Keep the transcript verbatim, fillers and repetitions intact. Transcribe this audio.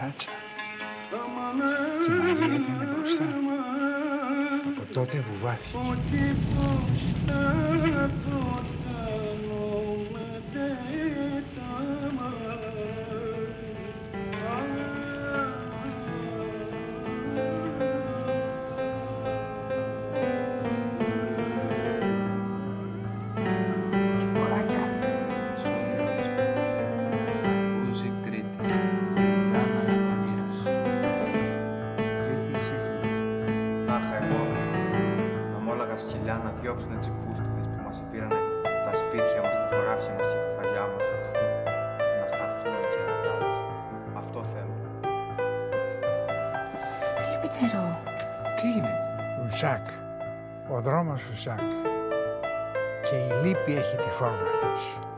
ταράτσα και μαριέται μπροστά. Από τότε βουβάθηκε. Να διώξουνε τσιπούστιδες που μας επήρανε τα σπίτια μας, τα χωράφια μας και τα φαγιά μας. Να χάθουνε οι κερατάδες. Αυτό θέλω. Πολύ πιτερό. Τι είναι? Ουσάκ. Ο δρόμος Ουσάκ. Και η λύπη έχει τη φόρμα της.